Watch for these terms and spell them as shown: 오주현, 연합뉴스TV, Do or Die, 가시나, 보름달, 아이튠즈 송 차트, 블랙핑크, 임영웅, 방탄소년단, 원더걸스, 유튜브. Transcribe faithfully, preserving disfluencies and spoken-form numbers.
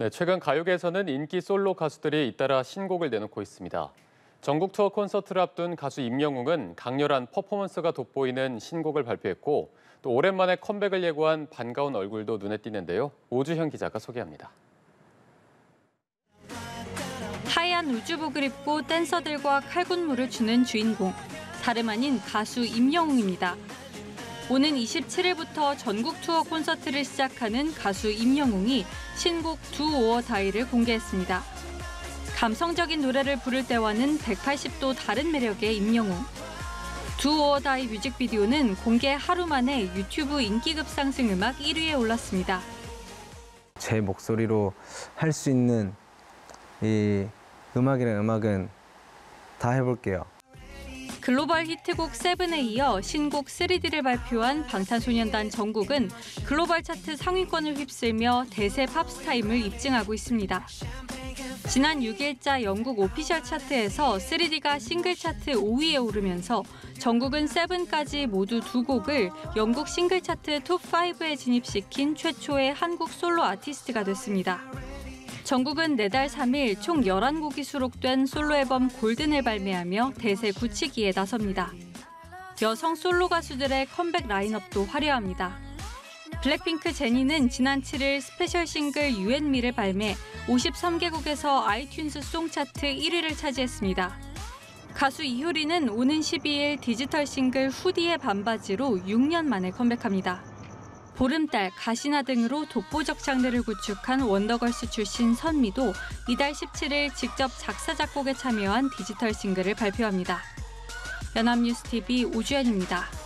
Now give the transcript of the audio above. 네, 최근 가요계에서는 인기 솔로 가수들이 잇따라 신곡을 내놓고 있습니다. 전국 투어 콘서트를 앞둔 가수 임영웅은 강렬한 퍼포먼스가 돋보이는 신곡을 발표했고 또 오랜만에 컴백을 예고한 반가운 얼굴도 눈에 띄는데요. 오주현 기자가 소개합니다. 하얀 우주복을 입고 댄서들과 칼군무를 추는 주인공. 다름 아닌 가수 임영웅입니다. 오는 이십칠일부터 전국 투어 콘서트를 시작하는 가수 임영웅이 신곡 Do or Die를 공개했습니다. 감성적인 노래를 부를 때와는 백팔십 도 다른 매력의 임영웅. Do or Die 뮤직비디오는 공개 하루 만에 유튜브 인기 급상승 음악 일 위에 올랐습니다. 제 목소리로 할 수 있는 이 음악이란 음악은 다 해볼게요. 글로벌 히트곡 세븐에 이어 신곡 쓰리 디를 발표한 방탄소년단 정국은 글로벌 차트 상위권을 휩쓸며 대세 팝스타임을 입증하고 있습니다. 지난 육일자 영국 오피셜 차트에서 쓰리 디가 싱글 차트 오 위에 오르면서 정국은 세븐까지 모두 두 곡을 영국 싱글 차트 톱 파이브에 진입시킨 최초의 한국 솔로 아티스트가 됐습니다. 정국은 내달 삼일 총 열한 곡이 수록된 솔로 앨범 골든을 발매하며 대세 굳히기에 나섭니다. 여성 솔로 가수들의 컴백 라인업도 화려합니다. 블랙핑크 제니는 지난 칠일 스페셜 싱글 You and Me를 발매 오십삼 개국에서 아이튠즈 송 차트 일 위를 차지했습니다. 가수 이효리는 오는 십이일 디지털 싱글 후디의 반바지로 육 년 만에 컴백합니다. 보름달, 가시나 등으로 독보적 장르를 구축한 원더걸스 출신 선미도 이달 십칠일 직접 작사, 작곡에 참여한 디지털 싱글을 발표합니다. 연합뉴스 티비 오주연입니다.